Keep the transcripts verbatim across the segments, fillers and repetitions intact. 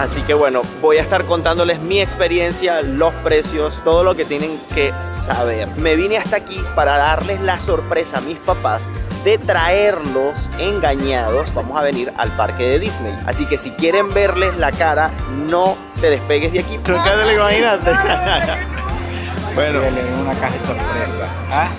Así que bueno, voy a estar contándoles mi experiencia, los precios, todo lo que tienen que saber. Me vine hasta aquí para darles la sorpresa a mis papás de traerlos engañados. Vamos a venir al parque de Disney. Así que si quieren verles la cara, no te despegues de aquí. Nunca te lo imaginaste. Bueno, una caja de sorpresa. ¿Ah?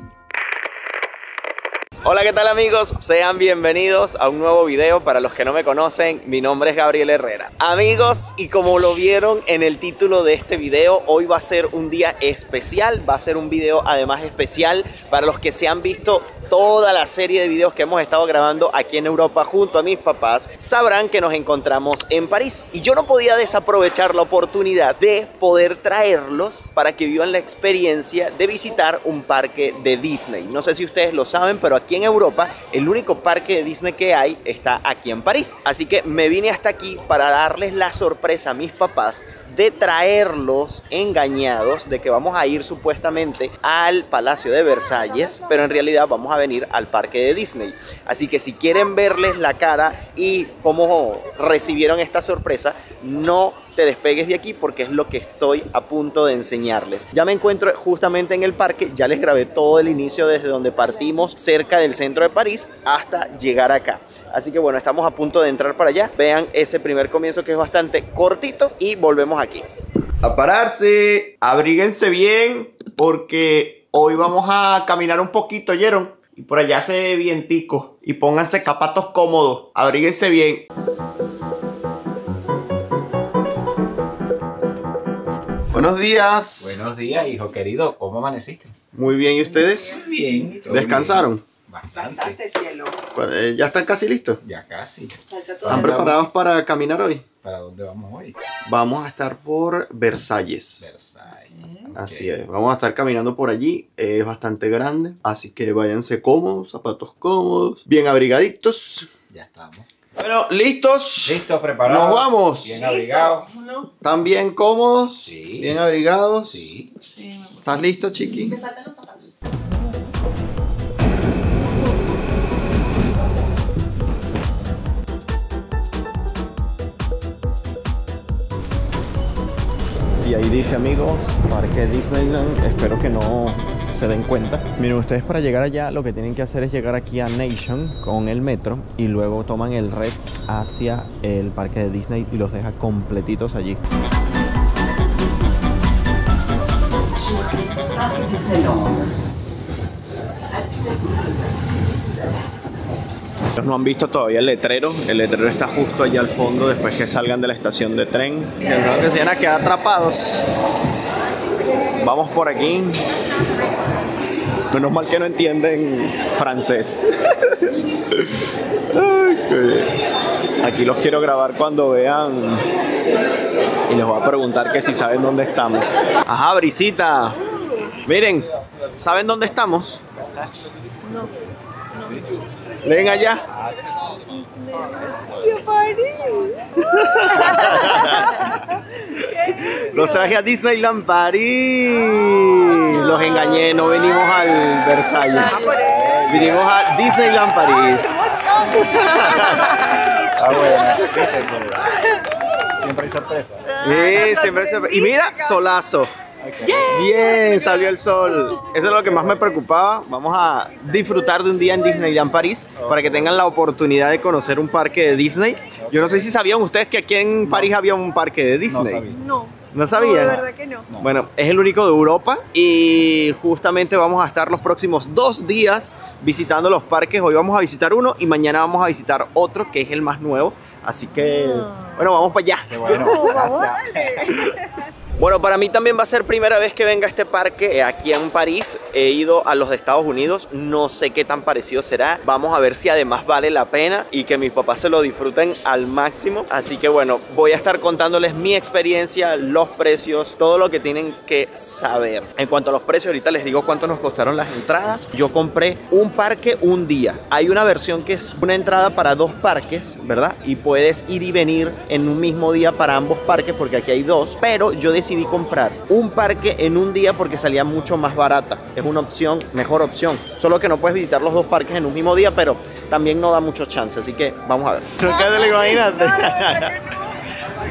Hola, ¿qué tal amigos? Sean bienvenidos a un nuevo video. Para los que no me conocen, mi nombre es Gabriel Herrera. Amigos, y como lo vieron en el título de este video, hoy va a ser un día especial. Va a ser un video además especial para los que se han visto toda la serie de videos que hemos estado grabando aquí en Europa junto a mis papás. Sabrán que nos encontramos en París. Y yo no podía desaprovechar la oportunidad de poder traerlos para que vivan la experiencia de visitar un parque de Disney. No sé si ustedes lo saben, pero aquí en Europa el único parque de Disney que hay está aquí en París. Así que me vine hasta aquí para darles la sorpresa a mis papás de traerlos engañados de que vamos a ir supuestamente al Palacio de Versalles, pero en realidad vamos a venir al parque de Disney. Así que si quieren verles la cara y cómo recibieron esta sorpresa, no te despegues de aquí porque es lo que estoy a punto de enseñarles. Ya me encuentro justamente en el parque, ya les grabé todo el inicio desde donde partimos cerca del centro de París hasta llegar acá. Así que bueno, estamos a punto de entrar para allá. Vean ese primer comienzo que es bastante cortito y volvemos aquí. A pararse, abríguense bien porque hoy vamos a caminar un poquito, ¿oyeron? Y por allá se ve vientico y pónganse zapatos cómodos, abríguense bien. Buenos días. Buenos días, hijo querido. ¿Cómo amaneciste? Muy bien, ¿y ustedes? Muy bien. ¿Descansaron? Bien. Bastante. Bastante, cielo. ¿Ya están casi listos? Ya casi. ¿Están preparados vamos? para caminar hoy? ¿Para dónde vamos hoy? Vamos a estar por Versalles. Versalles. Okay. Así es, vamos a estar caminando por allí. Es bastante grande, así que váyanse cómodos, zapatos cómodos, bien abrigaditos. Ya estamos. Bueno, ¿listos? Listos, preparados. Nos vamos. Bien abrigados. ¿Están bien cómodos? Sí. ¿Bien abrigados? Sí. Sí. ¿Estás listo, chiqui? Me faltan los zapatos. Y ahí dice, amigos, Parque Disneyland. Espero que no se den cuenta. Miren, ustedes para llegar allá lo que tienen que hacer es llegar aquí a Nation con el metro y luego toman el red hacia el parque de Disney y los deja completitos allí. Ellos no han visto todavía el letrero. El letrero está justo allá al fondo después que salgan de la estación de tren. Pensaron que se iban a quedar atrapados. Vamos por aquí. Menos mal que no entienden francés. Aquí los quiero grabar cuando vean y les voy a preguntar que si saben dónde estamos. Ajá, Brisita. Miren, ¿saben dónde estamos? No. Sí. ¿Leen allá? Los traje a Disneyland París. Los engañé, no venimos al Versalles. Vinimos a Disneyland París. Ah, bueno. Siempre hay sorpresa. Sí, siempre hay sorpresa. Y mira, solazo. Okay. Yeah. Bien, salió el sol. Eso es lo que más me preocupaba. Vamos a disfrutar de un día en Disneyland París para que tengan la oportunidad de conocer un parque de Disney. Yo no sé si sabían ustedes que aquí en París había un parque de Disney. No sabía. No. ¿No sabían? No, de verdad que no. Bueno, es el único de Europa y justamente vamos a estar los próximos dos días visitando los parques. Hoy vamos a visitar uno y mañana vamos a visitar otro que es el más nuevo. Así que, bueno, vamos para allá. Qué bueno. Bueno, para mí también va a ser primera vez que venga a este parque aquí en París. He ido a los de Estados Unidos, no sé qué tan parecido será. Vamos a ver si además vale la pena y que mis papás se lo disfruten al máximo. Así que bueno, voy a estar contándoles mi experiencia, los precios, todo lo que tienen que saber. En cuanto a los precios, ahorita les digo cuánto nos costaron las entradas. Yo compré un parque un día. Hay una versión que es una entrada para dos parques, ¿verdad? Y puedes ir y venir en un mismo día para ambos parques porque aquí hay dos, pero yo decidí Decidí comprar un parque en un día porque salía mucho más barata. Es una opción, mejor opción. Solo que no puedes visitar los dos parques en un mismo día, pero también no da mucho chance. Así que vamos a ver. Nunca te lo imaginaste.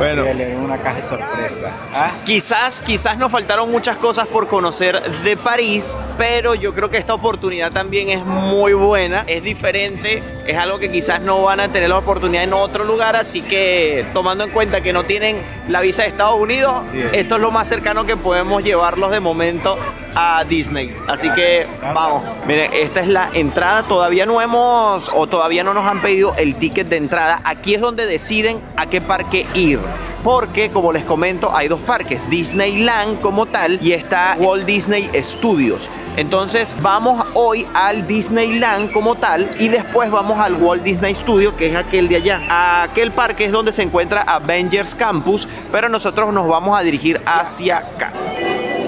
Bueno, en una caja de sorpresa. ¿Ah? Quizás, quizás nos faltaron muchas cosas por conocer de París, pero yo creo que esta oportunidad también es muy buena, es diferente, es algo que quizás no van a tener la oportunidad en otro lugar, así que tomando en cuenta que no tienen la visa de Estados Unidos, sí, es. esto es lo más cercano que podemos llevarlos de momento a Disney, así gracias, que gracias. vamos. Miren, esta es la entrada, todavía no hemos, o todavía no nos han pedido el ticket de entrada, aquí es donde deciden a qué parque ir. Porque, como les comento, hay dos parques, Disneyland como tal y está Walt Disney Studios. Entonces vamos hoy al Disneyland como tal y después vamos al Walt Disney Studios, que es aquel de allá. Aquel parque es donde se encuentra Avengers Campus, pero nosotros nos vamos a dirigir hacia acá.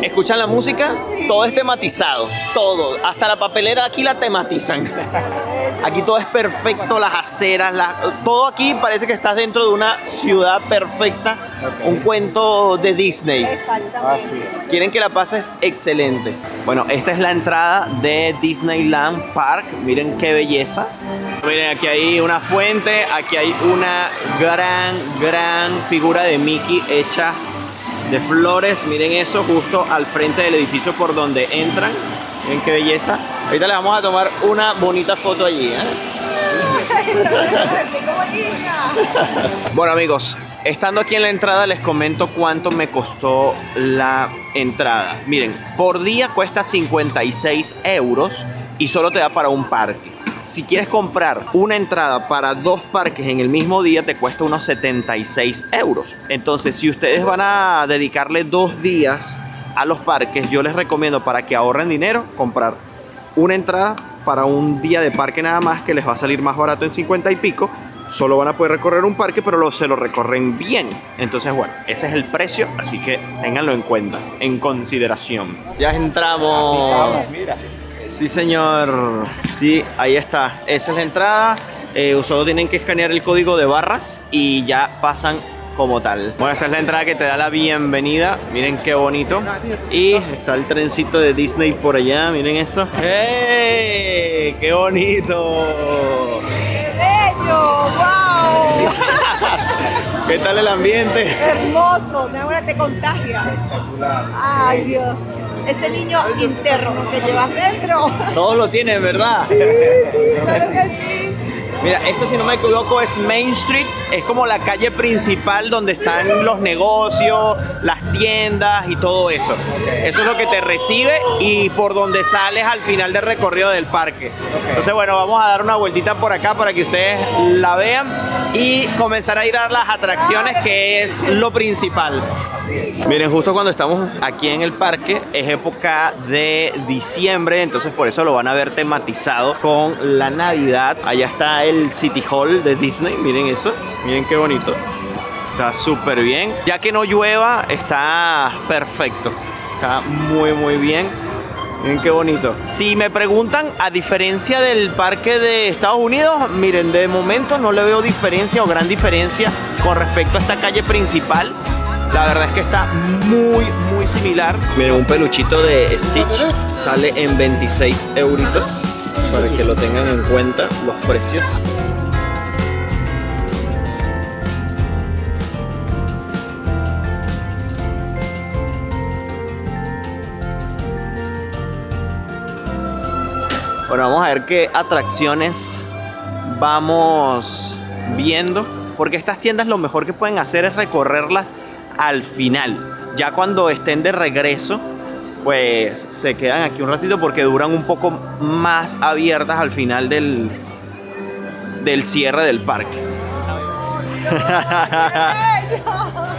¿Escuchan la música? Todo es tematizado, todo, hasta la papelera aquí la tematizan. Aquí todo es perfecto, las aceras, la, todo aquí parece que estás dentro de una ciudad perfecta, okay. un cuento de Disney. Exactamente. Quieren que la pases excelente. Bueno, esta es la entrada de Disneyland Park, miren qué belleza. Miren, aquí hay una fuente, aquí hay una gran, gran figura de Mickey hecha de flores, miren eso, justo al frente del edificio por donde entran. Miren qué belleza. Ahorita les vamos a tomar una bonita foto allí, ¿eh? Bueno, amigos, estando aquí en la entrada les comento cuánto me costó la entrada. Miren, por día cuesta cincuenta y seis euros y solo te da para un parque. Si quieres comprar una entrada para dos parques en el mismo día, te cuesta unos setenta y seis euros. Entonces, si ustedes van a dedicarle dos días a los parques, yo les recomiendo, para que ahorren dinero, comprar una entrada para un día de parque nada más, que les va a salir más barato en cincuenta y pico. Solo van a poder recorrer un parque, pero lo, se lo recorren bien. Entonces, bueno, ese es el precio, así que ténganlo en cuenta, en consideración. Ya entramos. Así estamos, mira. Sí, señor. Sí, ahí está. Esa es la entrada. Eh, solo tienen que escanear el código de barras y ya pasan como tal. Bueno, esta es la entrada que te da la bienvenida. Miren qué bonito. Y está el trencito de Disney por allá. Miren eso. ¡Hey! ¡Qué bonito! ¡Qué bello! ¡Wow! ¿Qué tal el ambiente? Hermoso. De ahora te contagia. Espectacular. ¡Ay, Dios! Ese niño interno que llevas dentro. Todos lo tienen, ¿verdad? Sí, sí, claro que sí. Mira, esto, si no me equivoco, es Main Street. Es como la calle principal donde están los negocios, las tiendas y todo eso. Okay. Eso es lo que te recibe y por donde sales al final del recorrido del parque. Okay. Entonces, bueno, vamos a dar una vueltita por acá para que ustedes la vean y comenzar a ir a las atracciones, que es lo principal. Miren, justo cuando estamos aquí en el parque es época de diciembre, entonces por eso lo van a ver tematizado con la Navidad. Allá está el City Hall de Disney, miren eso, miren qué bonito. Está súper bien, ya que no llueva está perfecto, está muy muy bien. Miren qué bonito. Si me preguntan, a diferencia del parque de Estados Unidos, miren, de momento no le veo diferencia o gran diferencia con respecto a esta calle principal. La verdad es que está muy, muy similar. Miren, un peluchito de Stitch sale en veintiséis euritos, para que lo tengan en cuenta los precios. Bueno, vamos a ver qué atracciones vamos viendo, porque estas tiendas lo mejor que pueden hacer es recorrerlas al final. Ya cuando estén de regreso, pues se quedan aquí un ratito porque duran un poco más abiertas al final del del cierre del parque.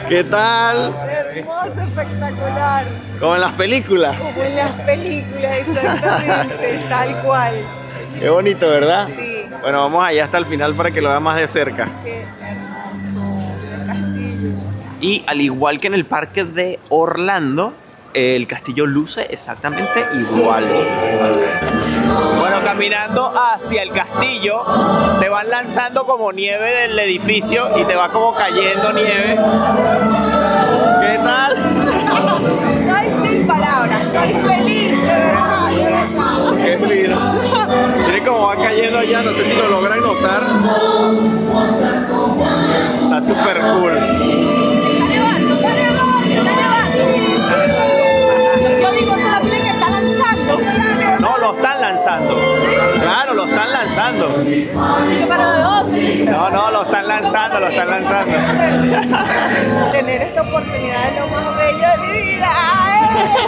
¿Qué tal? Hermoso, espectacular. Como en las películas. Como en las películas, exactamente, tal cual. Qué bonito, ¿verdad? Sí. Bueno, vamos allá hasta el final para que lo vean más de cerca. Qué Y al igual que en el parque de Orlando, el castillo luce exactamente igual. Bueno, caminando hacia el castillo, te van lanzando como nieve del edificio y te va como cayendo nieve. ¿Qué tal? Estoy sin palabras, estoy feliz, de verdad, de verdad. Qué fino. Miren cómo va cayendo allá, no sé si lo logran notar. Está súper cool. No, no, lo están lanzando, lo están lanzando. Tener esta oportunidad es lo más bello de mi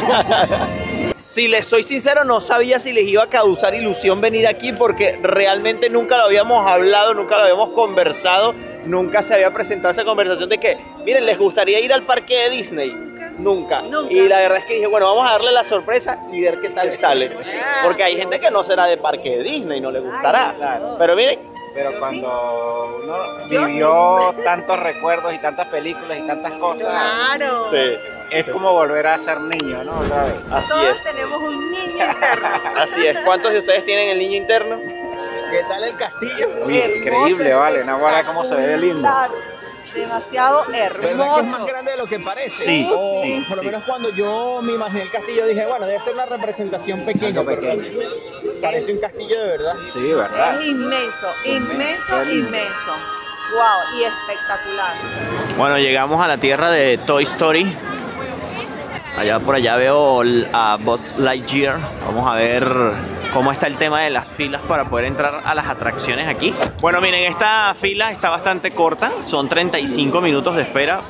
vida. Si les soy sincero, no sabía si les iba a causar ilusión venir aquí porque realmente nunca lo habíamos hablado, nunca lo habíamos conversado, nunca se había presentado esa conversación de que, miren, ¿les gustaría ir al parque de Disney? Nunca. Nunca. Nunca. Y la verdad es que dije, bueno, vamos a darle la sorpresa y ver qué tal sale. Porque hay gente que no será de parque de Disney, no le gustará. Ay, claro. Pero miren, Pero Yo cuando sí. uno vivió sí. tantos recuerdos y tantas películas y tantas cosas, claro. sí. es como volver a ser niño, ¿no? Otra vez. Así Todos es. tenemos un niño interno. Así es. ¿Cuántos de ustedes tienen el niño interno? ¿Qué tal el castillo? Uy, increíble, vale. No guarda cómo se ve de lindo. Demasiado hermoso. Es más grande de lo que parece. Sí, o, sí por lo sí. menos cuando yo me imaginé el castillo dije, bueno, debe ser una representación pequeña. pequeña. Parece un castillo de verdad. Sí, verdad. Es inmenso, inmenso, inmenso. Wow, y espectacular. Bueno, llegamos a la tierra de Toy Story. Allá por allá veo a Buzz Lightyear. Vamos a ver cómo está el tema de las filas para poder entrar a las atracciones aquí. Bueno, miren, esta fila está bastante corta. Son treinta y cinco minutos de espera.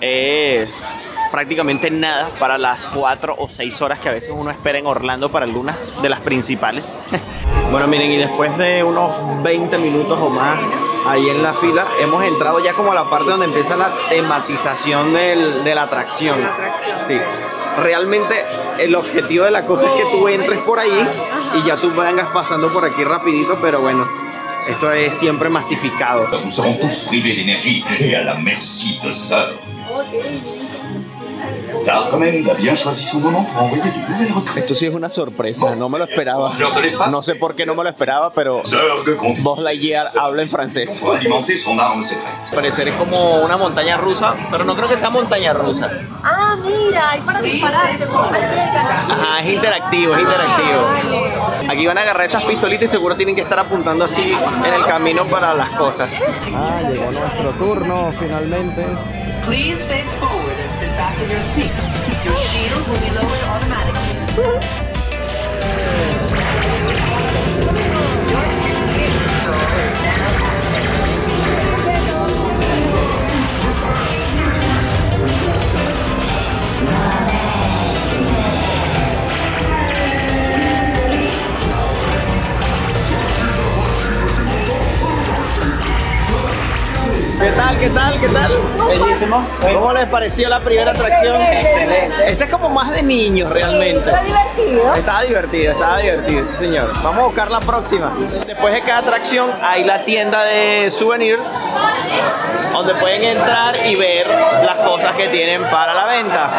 Es prácticamente nada para las cuatro o seis horas que a veces uno espera en Orlando para algunas de las principales. Bueno, miren, y después de unos veinte minutos o más ahí en la fila, hemos entrado ya como a la parte donde empieza la tematización del, de la atracción. La atracción. Sí. Realmente el objetivo de la cosa oh, es que tú entres por ahí y ya tú vengas pasando por aquí rapidito, pero bueno, esto es siempre masificado. Nous serons tous privés d'énergie et à la merci de ça. Starman a bien choisi su momento para enviar un nuevo recrutement. Esto sí es una sorpresa, no me lo esperaba. No sé por qué no me lo esperaba, pero Buzz Lightyear habla en francés. Al parecer es como una montaña rusa, pero no creo que sea montaña rusa. Ah, mira, hay para dispararse. Ajá, es interactivo, es interactivo. Aquí van a agarrar esas pistolitas y seguro tienen que estar apuntando así en el camino para las cosas. Ah, llegó nuestro turno finalmente. Please face forward and sit back in your seat. Your shield will be lowered automatically. ¿Qué tal? ¿Qué tal? ¿Qué tal? Bellísimo. ¿Cómo les pareció la primera atracción? Excelente. Esta es como más de niños realmente. Sí, está divertido. Estaba divertido, estaba divertido, sí señor. Vamos a buscar la próxima. Después de cada atracción hay la tienda de souvenirs donde pueden entrar y ver las cosas que tienen para la venta.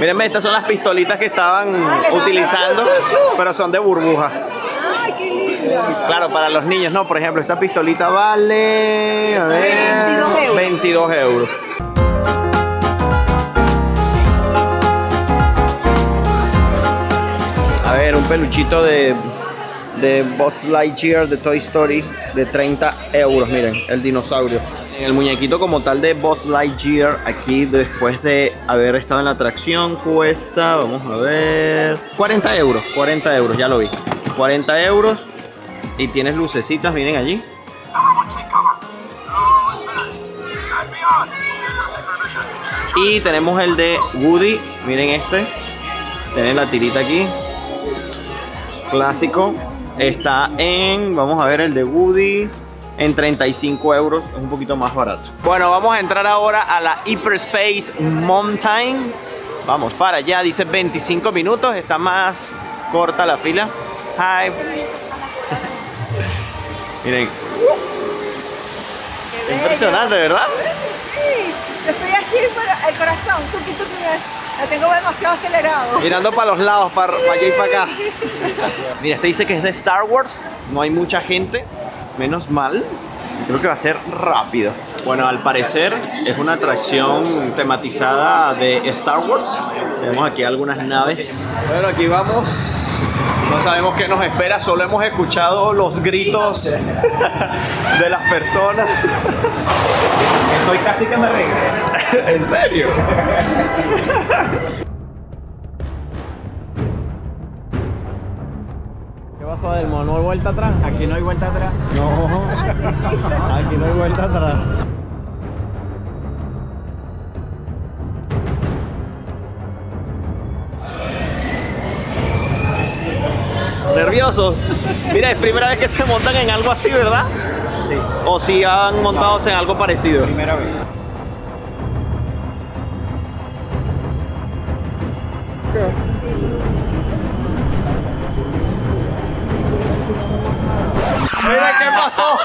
Mírenme, estas son las pistolitas que estaban utilizando, pero son de burbuja. Claro, para los niños, no, por ejemplo, esta pistolita vale a ver, veintidós euros. veintidós euros. A ver, un peluchito de, de Buzz Lightyear de Toy Story de treinta euros, miren, el dinosaurio. El muñequito como tal de Buzz Lightyear aquí después de haber estado en la atracción cuesta, vamos a ver, cuarenta euros, cuarenta euros, ya lo vi. cuarenta euros y tienes lucecitas, miren allí. Y tenemos el de Woody, miren este. Tienen la tirita aquí. Clásico. Está en, vamos a ver el de Woody, en treinta y cinco euros, es un poquito más barato. Bueno, vamos a entrar ahora a la Hyperspace Mountain. Vamos para allá, dice veinticinco minutos, está más corta la fila. Hi. Miren. Impresionante, ¿verdad? Sí, estoy así por el corazón, tuqui, tuqui, la tengo demasiado acelerado. Mirando para los lados, para, sí. para allá y para acá. Mira, este dice que es de Star Wars, no hay mucha gente, menos mal. Creo que va a ser rápido. Bueno, al parecer es una atracción tematizada de Star Wars. Vemos aquí algunas naves. Bueno, aquí vamos. No sabemos qué nos espera, solo hemos escuchado los gritos de las personas. Estoy casi que me regreso. ¿En serio? ¿Qué pasó, Delmo? ¿No hay vuelta atrás? Aquí no hay vuelta atrás. No, aquí no hay vuelta atrás. Nerviosos. Mira, es primera vez que se montan en algo así, ¿verdad? Sí. O si han montado no, en algo parecido. Primera vez. Mira qué pasó.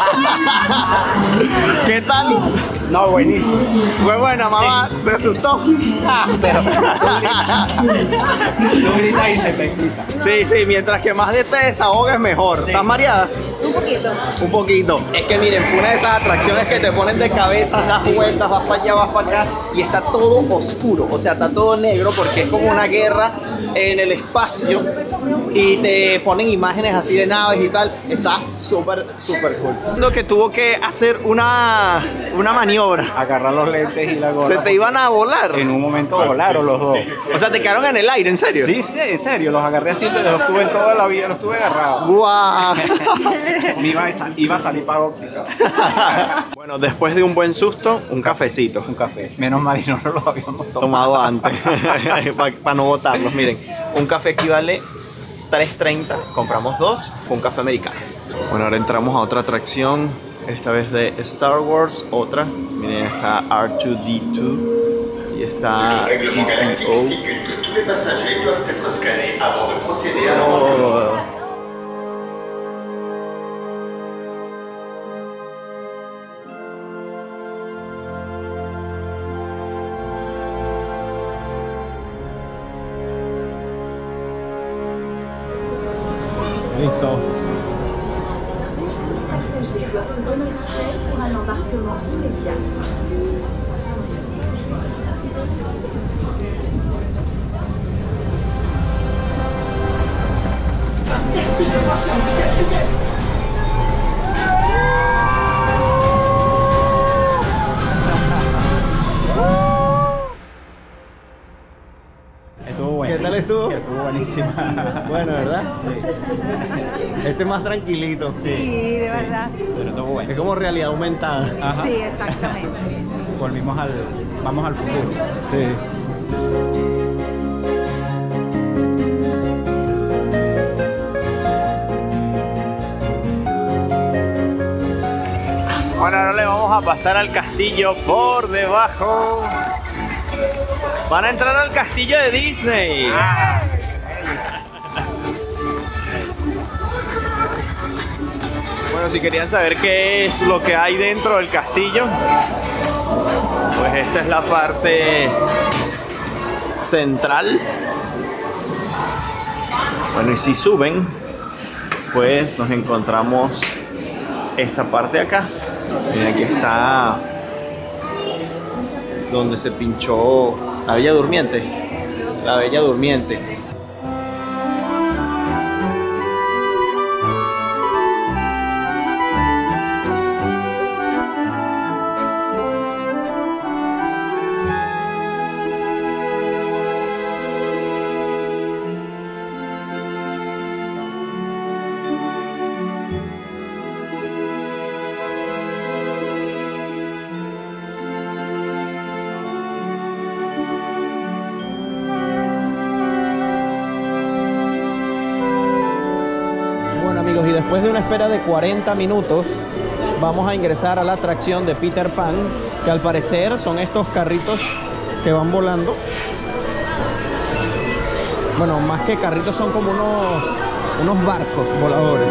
¿Qué tal? No, buenísimo. Fue buena, mamá. Sí. Se asustó. Ah, pero tú gritas y se te quita. Sí, sí, mientras que más de te desahogues mejor. Sí. ¿Estás mareada? Un poquito. Un poquito. Es que miren, fue una de esas atracciones que te ponen de cabeza, das vueltas, vas para allá, vas para acá y está todo oscuro. O sea, está todo negro porque es como una guerra en el espacio y te ponen imágenes así de naves y tal. Está súper, súper cool. Lo que tuvo que hacer una, una maniobra. Agarrar los lentes y la gorra. Se te iban a volar. En un momento volaron los dos. O sea, te quedaron en el aire, ¿en serio? Sí, sí, en serio. Los agarré así, los tuve en toda la vida, los tuve agarrados. ¡Guau! Me iba a, sal, iba a salir para óptica. Bueno, después de un buen susto, un cafecito. Un café. Menos mal y no lo habíamos tomado, tomado antes. Para pa no botarlos, miren. Un café equivale tres treinta. Compramos dos con café americano. Bueno, ahora entramos a otra atracción. Esta vez de Star Wars, otra. Miren, está R dos D dos y está C tres P O. Bueno, ¿verdad? Sí. Este es más tranquilito. Sí, sí, de verdad. Sí, pero todo bueno. Es como realidad aumentada. Ajá. Sí, exactamente. Volvimos al... Vamos al futuro. Sí. Bueno, ahora le vamos a pasar al castillo por debajo. Van a entrar al castillo de Disney. Ah. Bueno, si querían saber qué es lo que hay dentro del castillo, pues esta es la parte central. Bueno, y si suben, pues nos encontramos esta parte de acá. Miren, aquí está donde se pinchó la Bella Durmiente. La Bella Durmiente. Y después de una espera de cuarenta minutos vamos a ingresar a la atracción de Peter Pan, que al parecer son estos carritos que van volando. Bueno, más que carritos son como unos, unos barcos voladores.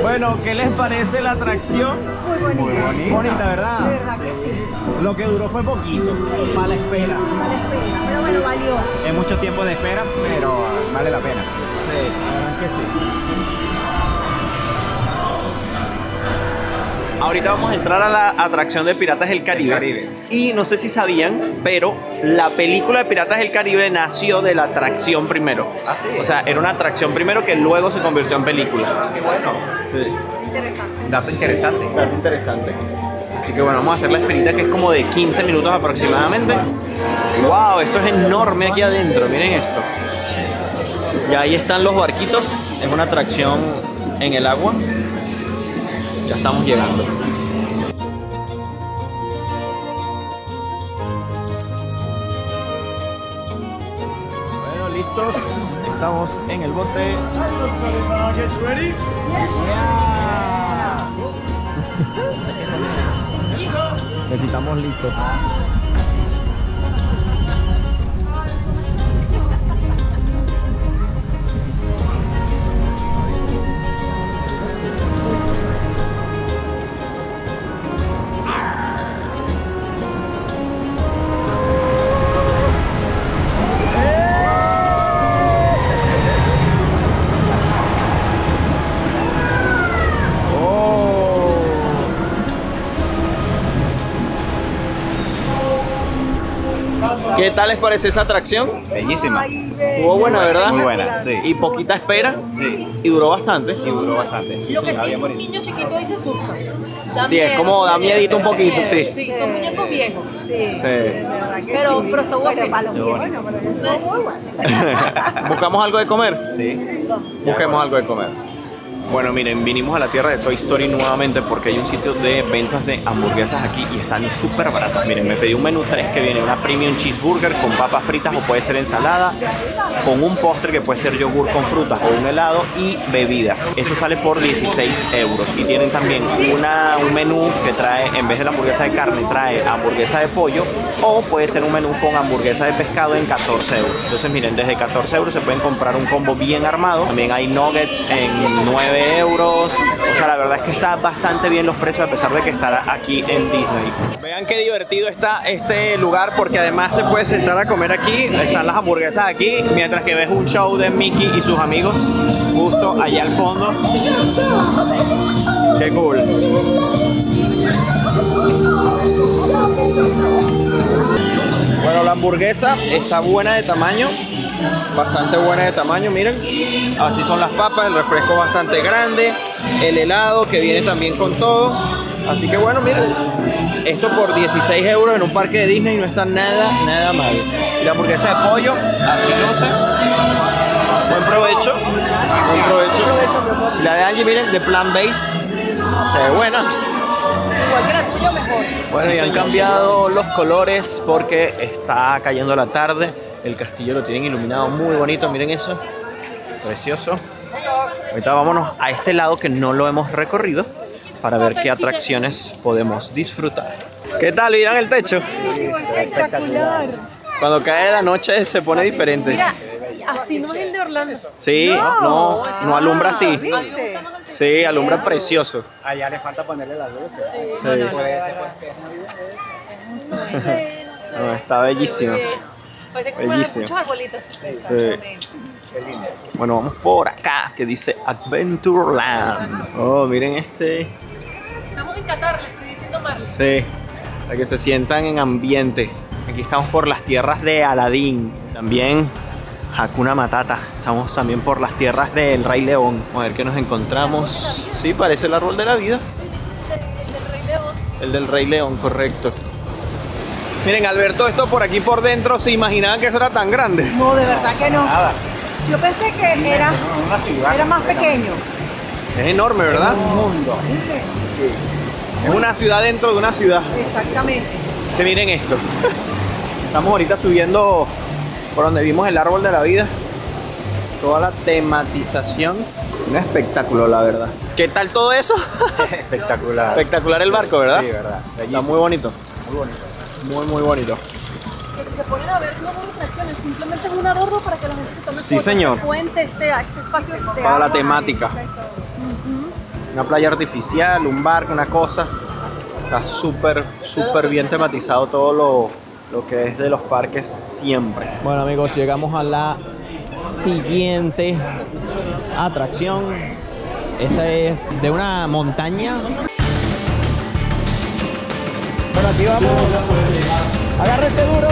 Bueno, ¿qué les parece la atracción? Muy bonita. Muy bonita. Bonita, ¿verdad? De verdad que sí. Lo que duró fue poquito, sí. Para la espera. Para la espera, pero bueno, valió. Es mucho tiempo de espera, pero vale la pena. Sí, la verdad es que sí. Ahorita vamos a entrar a la atracción de Piratas del Caribe. Caribe. Y no sé si sabían, pero la película de Piratas del Caribe nació de la atracción primero. Ah, sí. O sea, era una atracción primero que luego se convirtió en película. Qué bueno. Sí. Interesante. Dato interesante. Sí, dato interesante. Así que bueno, vamos a hacer la espinita, que es como de quince minutos aproximadamente. ¡Wow! Esto es enorme aquí adentro, miren esto. Y ahí están los barquitos, es una atracción en el agua. Ya estamos llegando. Bueno, listos. Estamos en el bote. Yeah. Necesitamos listos. ¿Qué tal les parece esa atracción? Bellísima. Estuvo buena, ¿verdad? Muy buena, sí. Y poquita espera. Sí. Y duró bastante. Y duró bastante. Lo que sí, un niño chiquito ahí se asusta. Da sí, miedo, es como da miedito un poquito, sí. Sí, son muñecos viejos. Sí. Sí. Pero, pero está bueno para los viejos. Bueno, pero ¿buscamos algo de comer? Sí. Busquemos algo de comer. Bueno, miren, vinimos a la tierra de Toy Story nuevamente porque hay un sitio de ventas de hamburguesas aquí y están súper baratas. Miren, me pedí un menú tres que viene una Premium Cheeseburger con papas fritas o puede ser ensalada, con un postre que puede ser yogur con frutas o un helado y bebida. Eso sale por dieciséis euros. Y tienen también una, un menú que trae, en vez de la hamburguesa de carne, trae hamburguesa de pollo o puede ser un menú con hamburguesa de pescado en catorce euros. Entonces, miren, desde catorce euros se pueden comprar un combo bien armado. También hay nuggets en nueve euros, o sea, la verdad es que está bastante bien los precios a pesar de que estará aquí en Disney. Vean qué divertido está este lugar porque además te puedes sentar a comer aquí, están las hamburguesas aquí, mientras que ves un show de Mickey y sus amigos, justo allá al fondo. ¡Qué cool! Bueno, la hamburguesa está buena de tamaño. Bastante buena de tamaño, miren. Así son las papas, el refresco bastante grande, el helado que viene también con todo. Así que bueno, miren, esto por dieciséis euros en un parque de Disney no está nada, nada mal. Y la hamburguesa de pollo, así luce. Buen provecho. Buen provecho. La de Angie, miren, de Plan Base. Se ve buena. Igual que la tuya, mejor. Bueno, y han cambiado los colores porque está cayendo la tarde. El castillo lo tienen iluminado muy bonito, miren eso, precioso. Ahorita vámonos a este lado que no lo hemos recorrido para ver qué atracciones podemos disfrutar. ¿Qué tal? ¿Miran el techo? Sí, espectacular. Cuando cae la noche se pone diferente. Mira, así no es el de Orlando. Sí, no, no, no alumbra así. Sí, alumbra precioso. Allá le falta ponerle las luces. Sí. No, está bellísimo. Parece que bellísimo. Muchos arbolitos. Sí. Bueno, vamos por acá, que dice Adventureland. Oh, miren este. Estamos en Qatar, le estoy diciendo mal. Sí, para que se sientan en ambiente. Aquí estamos por las tierras de Aladín. También Hakuna Matata. Estamos también por las tierras del Rey León. Vamos a ver qué nos encontramos. Sí, parece el árbol de la vida. El del Rey León. El del Rey León, correcto. Miren, Alberto, esto por aquí por dentro, ¿se imaginaban que eso era tan grande? No, de verdad que no. Nada. Yo pensé que era, una ciudad, era más pequeño. Es enorme, ¿verdad? Es un mundo. Sí. Es una ciudad dentro de una ciudad. Exactamente. Que miren esto. Estamos ahorita subiendo por donde vimos el árbol de la vida. Toda la tematización. Un espectáculo, la verdad. ¿Qué tal todo eso? Espectacular. Espectacular el barco, ¿verdad? Sí, verdad. Bellísimo. Está muy bonito. Muy bonito. Muy, muy bonito. Que si se ponen a ver, no son atracciones, simplemente es un adorno para que la gente se tome sí, señor. Cuente este, este espacio de para la temática. Uh-huh. Una playa artificial, un barco, una cosa. Está súper, súper bien tematizado todo lo, lo que es de los parques siempre. Bueno, amigos, llegamos a la siguiente atracción. Esta es de una montaña. aquí vamos. Agárrese duro.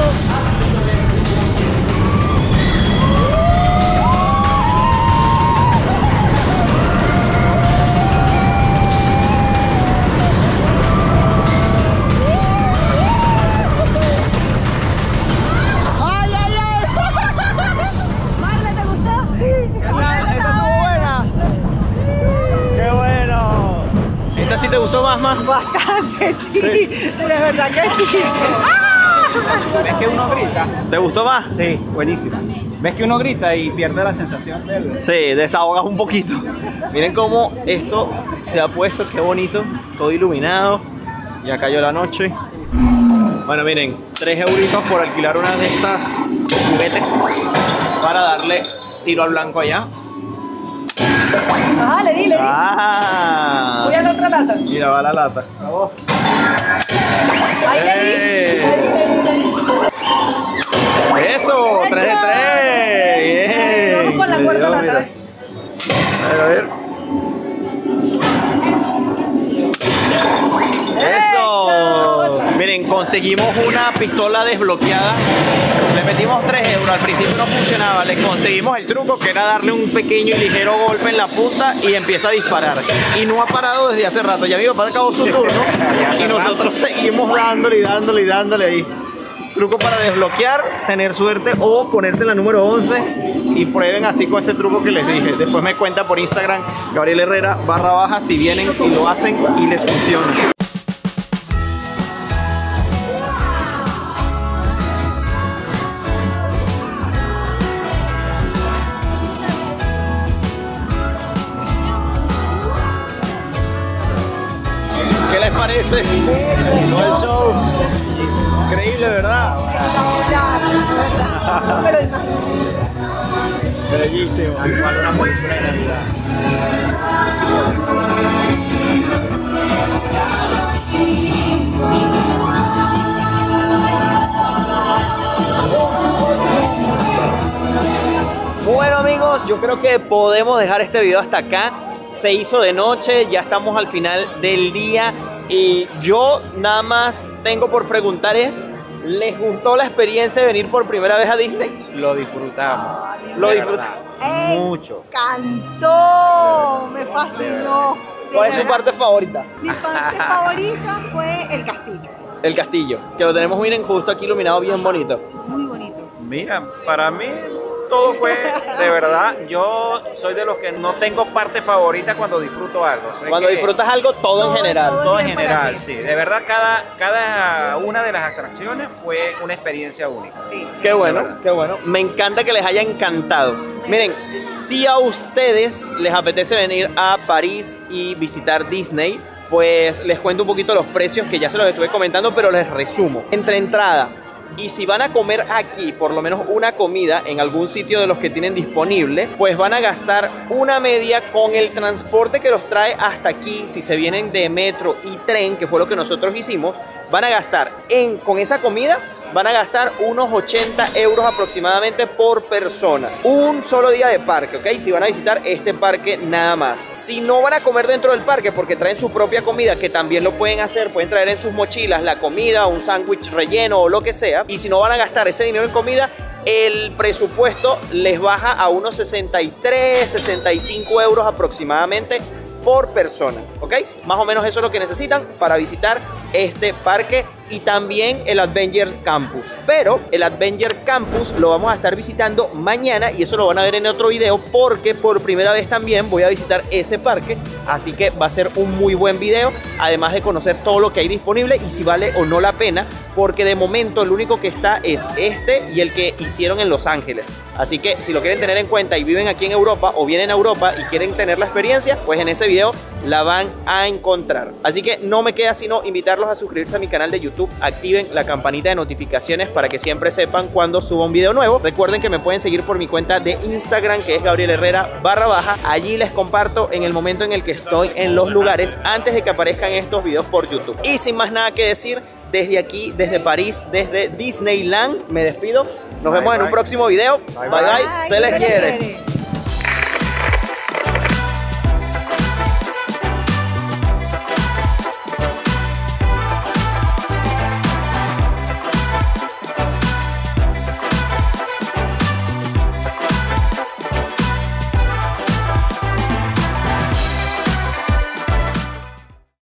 ¿Sí te gustó más, más? Bastante, sí. sí. De verdad que sí. ¡Ah! ¿Ves que uno grita? ¿Te gustó más? Sí, buenísima. ¿Ves que uno grita y pierde la sensación del...? Sí, desahogas un poquito. Miren cómo esto se ha puesto, qué bonito. Todo iluminado. Ya cayó la noche. Bueno, miren, tres euritos por alquilar una de estas juguetes para darle tiro al blanco allá. Ajá, le di, le di. Ah. Voy a la otra lata. Mira, va la lata. A vos. Ahí le di. Ahí, eso, tres de tres. Vamos con la cuarta lata. A ver, a ver. Eso. Miren, conseguimos una pistola desbloqueada. Le metimos tres euros, al principio no funcionaba, le conseguimos el truco que era darle un pequeño y ligero golpe en la punta y empieza a disparar. Y no ha parado desde hace rato, ya mi papá acabó su turno y nosotros seguimos dándole y dándole y dándole ahí. Truco para desbloquear, tener suerte o ponerse en la número once y prueben así con ese truco que les dije. Después me cuenta por Instagram, Gabriel Herrera, barra baja, si vienen y lo hacen y les funciona. Todo el show, increíble, ¿verdad? Bellísimo, igual una muy buena Navidad. Bueno, amigos, yo creo que podemos dejar este video hasta acá. Se hizo de noche, ya estamos al final del día. Y yo nada más tengo por preguntar es, ¿les gustó la experiencia de venir por primera vez a Disney? Lo disfrutamos. Ay, lo disfrutamos. Mucho. Cantó, me fascinó. ¿Cuál es su parte favorita? Mi parte favorita fue el castillo. El castillo, que lo tenemos, miren, justo aquí iluminado, bien bonito. Muy bonito. Mira, para mí... todo fue, de verdad, yo soy de los que no tengo parte favorita cuando disfruto algo. Sé cuando disfrutas algo, todo, todo en general. Todo, todo en general, sí. De verdad, cada, cada una de las atracciones fue una experiencia única. Sí. Qué bueno, qué bueno. Me encanta que les haya encantado. Miren, si a ustedes les apetece venir a París y visitar Disney, pues les cuento un poquito los precios que ya se los estuve comentando, pero les resumo. Entre entrada, y si van a comer aquí por lo menos una comida en algún sitio de los que tienen disponible, pues van a gastar una media con el transporte que los trae hasta aquí. Si se vienen de metro y tren, que fue lo que nosotros hicimos, van a gastar en, con esa comida van a gastar unos ochenta euros aproximadamente por persona. Un solo día de parque, ¿ok? Si van a visitar este parque nada más. Si no van a comer dentro del parque porque traen su propia comida, que también lo pueden hacer, pueden traer en sus mochilas la comida, un sándwich relleno o lo que sea. Y si no van a gastar ese dinero en comida, el presupuesto les baja a unos sesenta y tres, sesenta y cinco euros aproximadamente por persona, ¿ok? Más o menos eso es lo que necesitan para visitar este parque y también el Avengers Campus. Pero el Avengers Campus lo vamos a estar visitando mañana y eso lo van a ver en otro video porque por primera vez también voy a visitar ese parque, así que va a ser un muy buen video, además de conocer todo lo que hay disponible y si vale o no la pena, porque de momento el único que está es este y el que hicieron en Los Ángeles, así que si lo quieren tener en cuenta y viven aquí en Europa o vienen a Europa y quieren tener la experiencia, pues en ese video la van a encontrar. Así que no me queda sino invitarlos a suscribirse a mi canal de YouTube, activen la campanita de notificaciones para que siempre sepan cuando suba un video nuevo. Recuerden que me pueden seguir por mi cuenta de Instagram, que es Gabriel Herrera barra baja. Allí les comparto en el momento en el que estoy en los lugares antes de que aparezcan estos videos por YouTube. Y sin más nada que decir, desde aquí, desde París, desde Disneyland, me despido. Nos vemos en un próximo video. Bye bye, se les quiere.